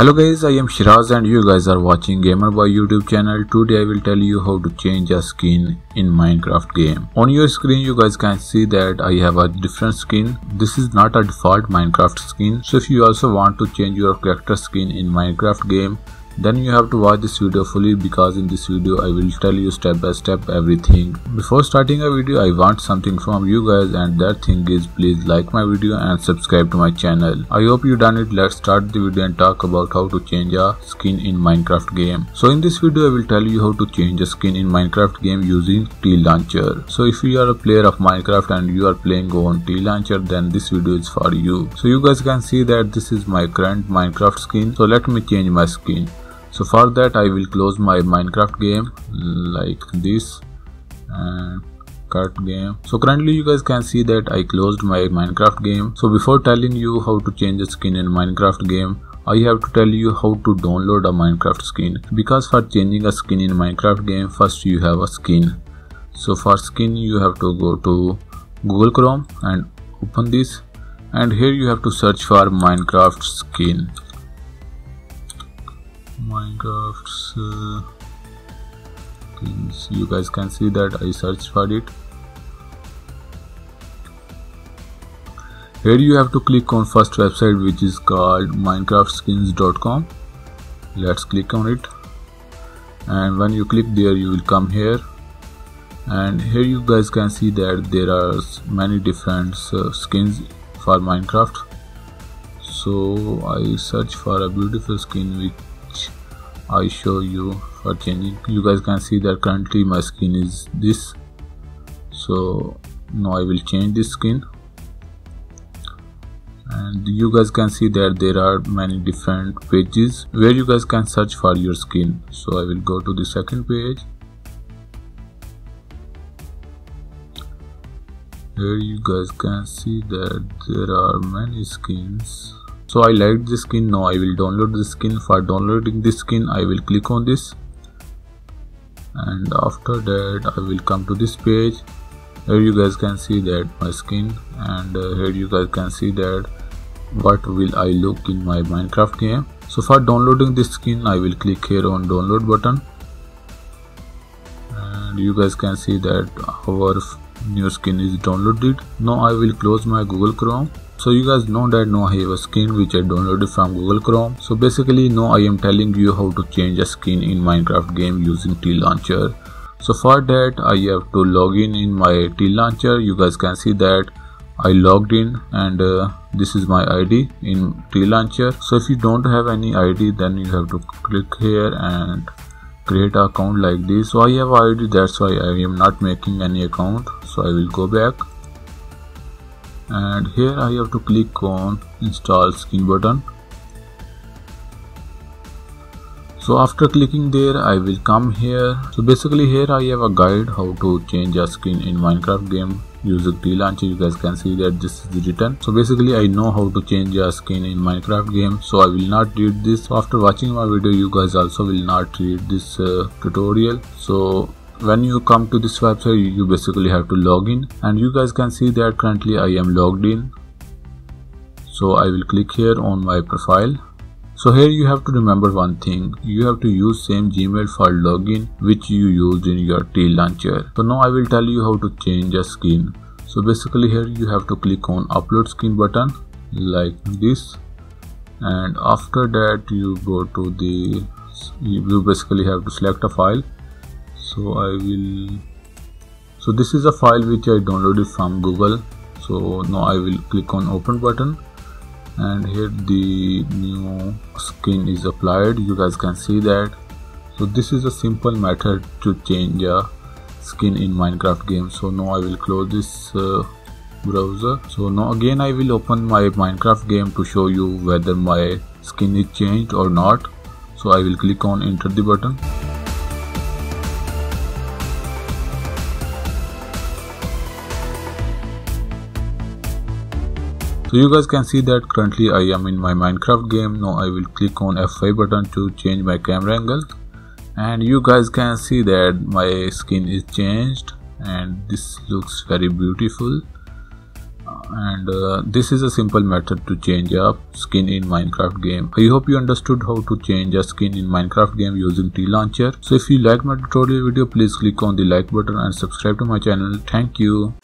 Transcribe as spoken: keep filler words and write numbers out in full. Hello guys, I am Shiraz and you guys are watching Gamer Boy YouTube channel. Today I will tell you how to change a skin in Minecraft game. On your screen you guys can see that I have a different skin. This is not a default Minecraft skin. So if you also want to change your character skin in Minecraft game, then you have to watch this video fully, because in this video I will tell you step by step everything. Before starting a video, I want something from you guys, and that thing is, please like my video and subscribe to my channel. I hope you done it. Let's start the video and talk about how to change a skin in Minecraft game. So in this video I will tell you how to change a skin in Minecraft game using TLauncher. So if you are a player of Minecraft and you are playing on TLauncher, then this video is for you. So you guys can see that this is my current Minecraft skin. So let me change my skin. So for that I will close my Minecraft game like this and cut game. So currently you guys can see that I closed my Minecraft game. So before telling you how to change the skin in Minecraft game, I have to tell you how to download a Minecraft skin, because for changing a skin in Minecraft game, first you have a skin. So for skin you have to go to Google Chrome and open this, and here you have to search for Minecraft skin. Minecraft skins. You guys can see that I searched for it. Here you have to click on first website, which is called minecraft skins dot com. Let's click on it, and when you click there you will come here, and here you guys can see that there are many different uh, skins for Minecraft. So I search for a beautiful skin which I show you for changing. You guys can see that currently my skin is this. So now I will change this skin, and you guys can see that there are many different pages where you guys can search for your skin. So I will go to the second page. Here you guys can see that there are many skins. So I liked this skin. Now I will download this skin. For downloading this skin I will click on this, and after that I will come to this page. Here you guys can see that my skin, and uh, here you guys can see that what will I look in my Minecraft game. So for downloading this skin I will click here on download button, and you guys can see that our new skin is downloaded. Now I will close my Google Chrome. So you guys know that now I have a skin which I downloaded from Google Chrome. So basically now I am telling you how to change a skin in Minecraft game using TLauncher. So for that I have to log in in my TLauncher. You guys can see that I logged in, and uh, this is my I D in TLauncher. So if you don't have any I D, then you have to click here and create an account like this. So I have I D, that's why I am not making any account. So I will go back, and here I have to click on install skin button. So after clicking there I will come here. So basically here I have a guide how to change a skin in Minecraft game using TLauncher. You guys can see that this is written. So basically I know how to change a skin in Minecraft game, so I will not read this. After watching my video you guys also will not read this uh, tutorial. So when you come to this website you basically have to log in, and you guys can see that currently I am logged in. So I will click here on my profile. So here you have to remember one thing, you have to use same Gmail for login which you used in your TLauncher. So now I will tell you how to change a skin. So basically here you have to click on upload skin button like this, and after that you go to the, you basically have to select a file. So I will, so this is a file which I downloaded from Google. So now I will click on open button, and here the new skin is applied. You guys can see that. So this is a simple method to change a skin in Minecraft game. So now I will close this uh, browser. So now again I will open my Minecraft game to show you whether my skin is changed or not. So I will click on enter the button. So you guys can see that currently I am in my Minecraft game. Now I will click on F five button to change my camera angle, and you guys can see that my skin is changed, and this looks very beautiful. Uh, and uh, this is a simple method to change a skin in Minecraft game. I hope you understood how to change a skin in Minecraft game using TLauncher. So if you like my tutorial video, please click on the like button and subscribe to my channel. Thank you.